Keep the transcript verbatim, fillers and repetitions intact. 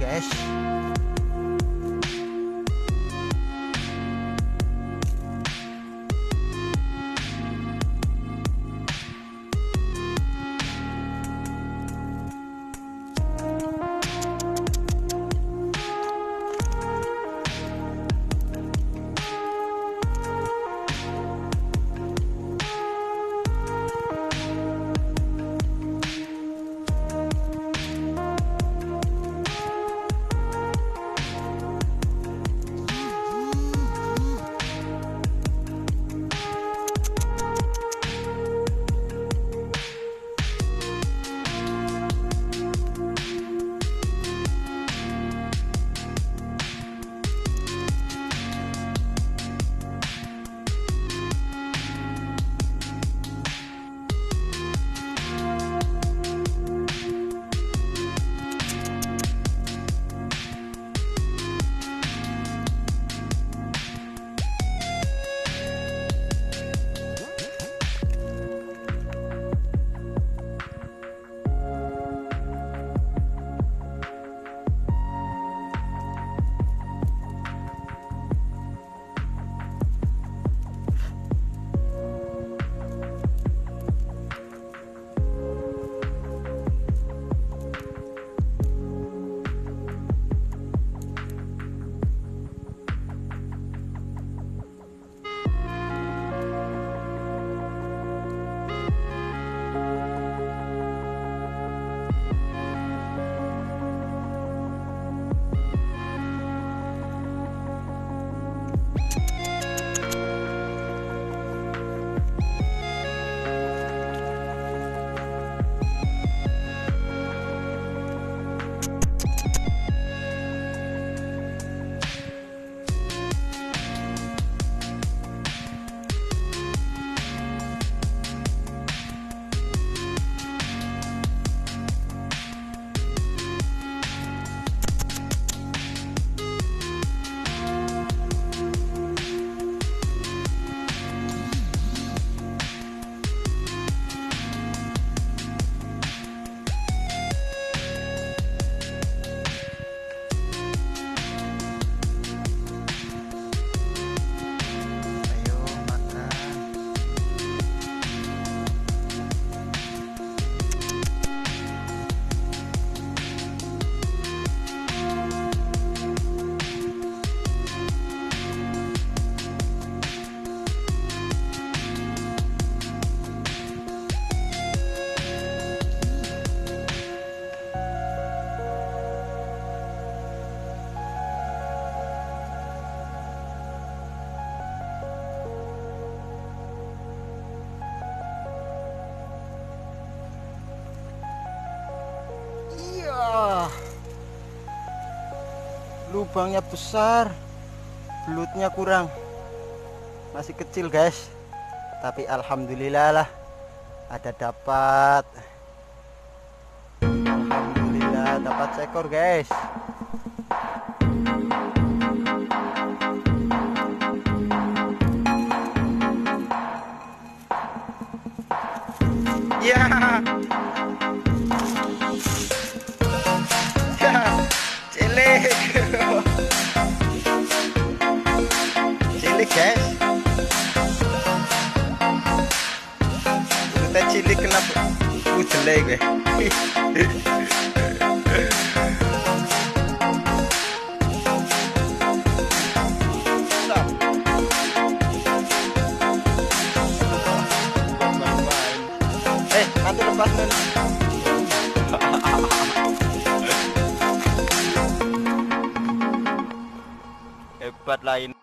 guys. Lubangnya besar, belutnya kurang, masih kecil guys. Tapi alhamdulillah lah ada dapat, alhamdulillah dapat seekor guys. Ya. Yeah. Cilik guys, kita cilik kenapa? Gue jelek gue. Eh, nanti lepas nih. Lain